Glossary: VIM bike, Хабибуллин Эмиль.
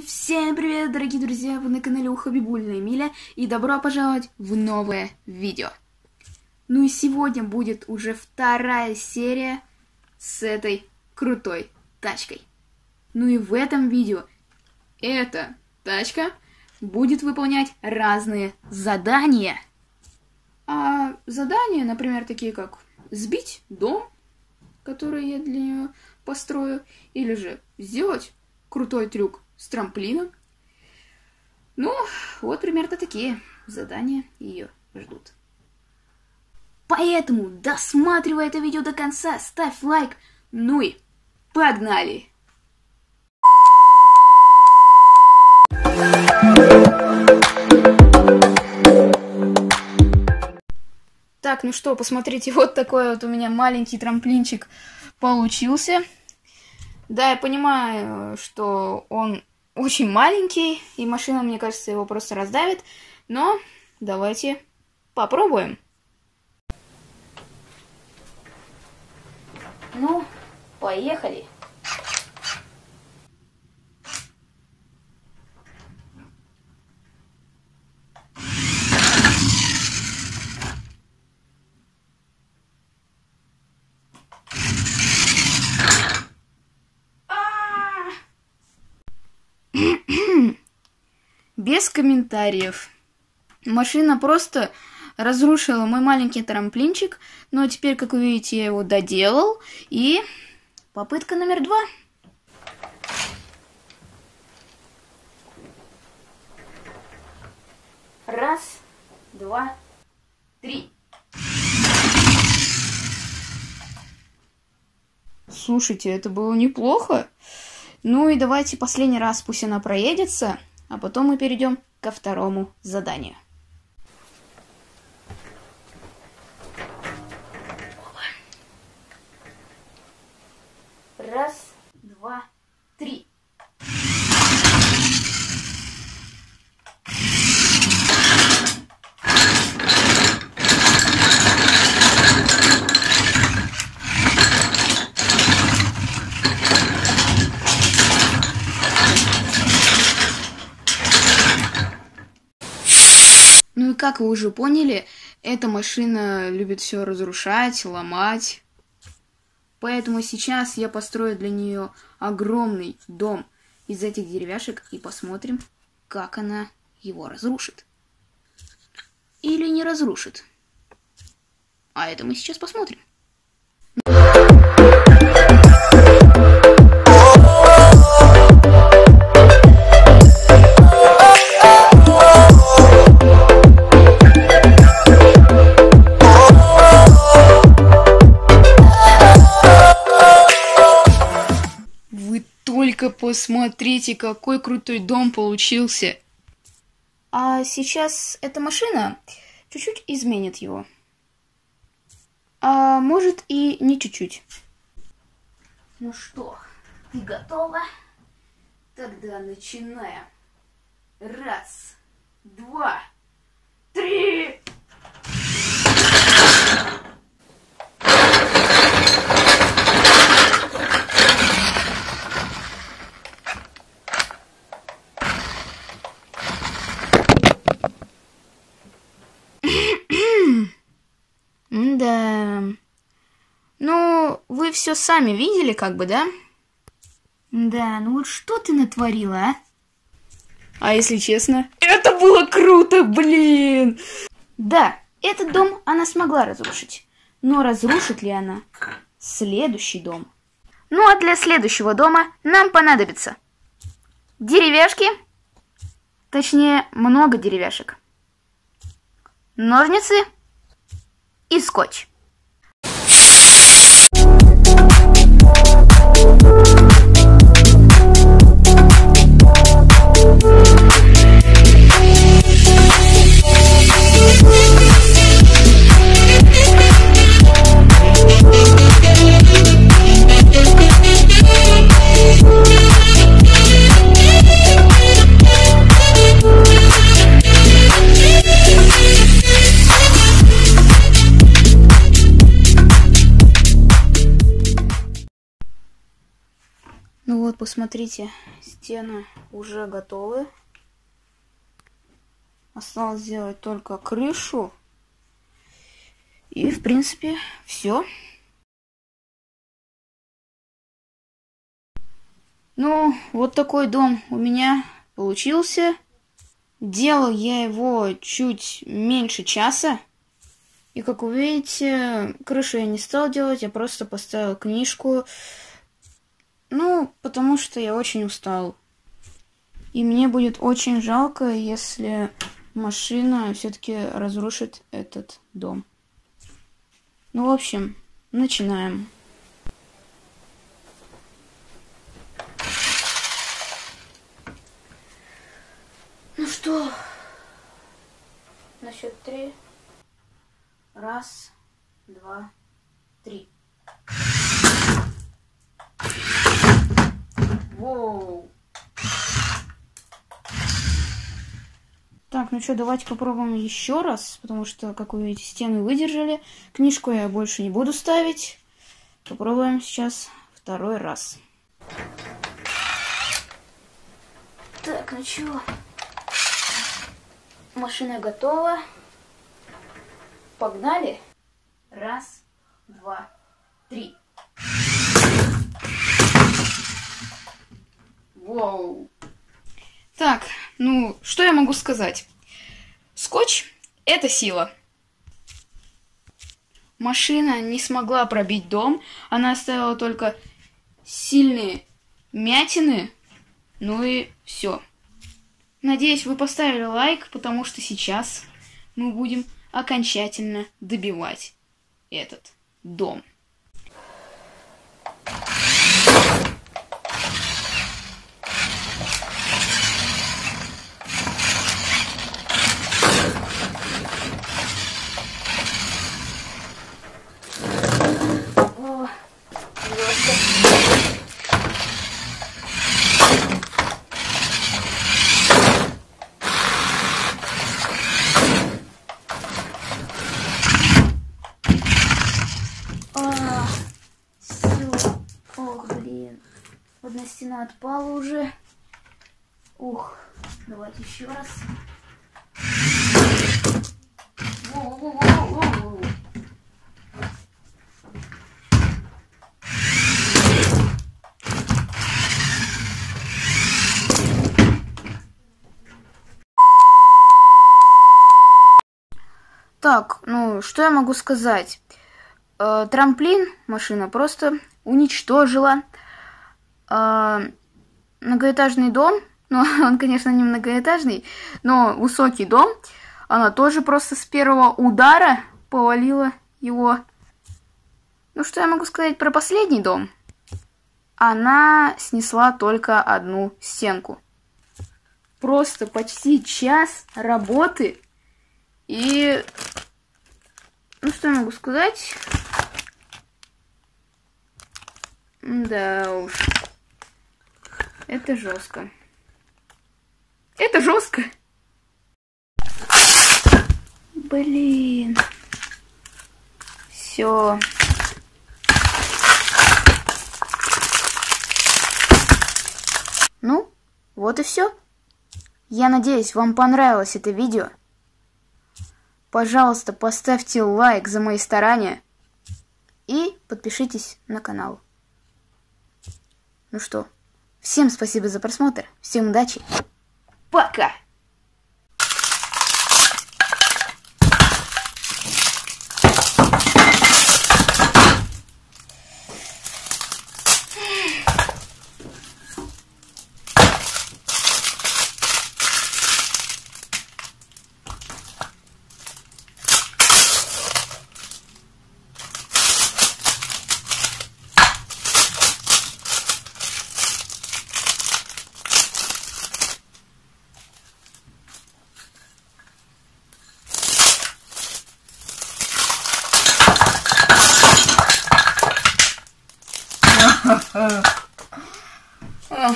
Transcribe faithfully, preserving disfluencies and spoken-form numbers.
И всем привет, дорогие друзья! Вы на канале у Хабибуллина Эмиля, и добро пожаловать в новое видео. Ну и сегодня будет уже вторая серия с этой крутой тачкой. Ну и в этом видео эта тачка будет выполнять разные задания. А задания, например, такие как сбить дом, который я для нее построю, или же сделать крутой трюк с трамплином. Ну, вот примерно такие задания ее ждут. Поэтому досматривай это видео до конца, ставь лайк, ну и погнали! Так, ну что, посмотрите, вот такой вот у меня маленький трамплинчик получился. Да, я понимаю, что он очень маленький, и машина, мне кажется, его просто раздавит. Но давайте попробуем. Ну, поехали. Без комментариев. Машина просто разрушила мой маленький трамплинчик. Но теперь, как вы видите, я его доделал. И попытка номер два. Раз, два, три. Слушайте, это было неплохо. Ну и давайте последний раз пусть она проедется. А потом мы перейдем ко второму заданию. Раз, два, три. Ну и как вы уже поняли, эта машина любит все разрушать, ломать. Поэтому сейчас я построю для нее огромный дом из этих деревяшек и посмотрим, как она его разрушит. Или не разрушит. А это мы сейчас посмотрим. Посмотрите, какой крутой дом получился. А сейчас эта машина чуть-чуть изменит его. А может и не чуть-чуть. Ну что, ты готова? Тогда начинаем. Раз, два, три... Да. Ну, вы все сами видели, как бы, да? Да, ну вот что ты натворила, а? А если честно, это было круто, блин! Да, этот дом она смогла разрушить. Но разрушит ли она следующий дом? Ну, а для следующего дома нам понадобится деревяшки. Точнее, много деревяшек. Ножницы. И скотч. посмотрите, стены уже готовы. Осталось сделать только крышу. И, в принципе, все. Ну, вот такой дом у меня получился. Делал я его чуть меньше часа. И, как вы видите, крышу я не стал делать, я просто поставил книжку. Ну, потому что я очень устал. И мне будет очень жалко, если машина все-таки разрушит этот дом. Ну, в общем, начинаем. Ну что, на счет три. Раз, два, три. Воу! Так, ну что, давайте попробуем еще раз, потому что, как вы видите, стены выдержали. Книжку я больше не буду ставить. Попробуем сейчас второй раз. Так, ну чего? Машина готова. Погнали. Раз, два, три. Вау. Так, ну, что я могу сказать? Скотч – это сила. Машина не смогла пробить дом. Она оставила только сильные мятины. Ну и все. Надеюсь, вы поставили лайк, потому что сейчас мы будем окончательно добивать этот дом. О, одна стена отпала уже. Ух, давайте еще раз. Воу, воу, воу, воу, воу. Так, ну что я могу сказать? Э, трамплин машина просто уничтожила. Многоэтажный дом, но он, конечно, не многоэтажный, но высокий дом, она тоже просто с первого удара повалила его. Ну, что я могу сказать про последний дом? Она снесла только одну стенку. Просто почти час работы, и... Ну, что я могу сказать? Да уж... Это жестко. Это жестко. Блин. Все. Ну, вот и все. Я надеюсь, вам понравилось это видео. Пожалуйста, поставьте лайк за мои старания. И подпишитесь на канал. Ну что? Всем спасибо за просмотр, всем удачи, пока! Oh.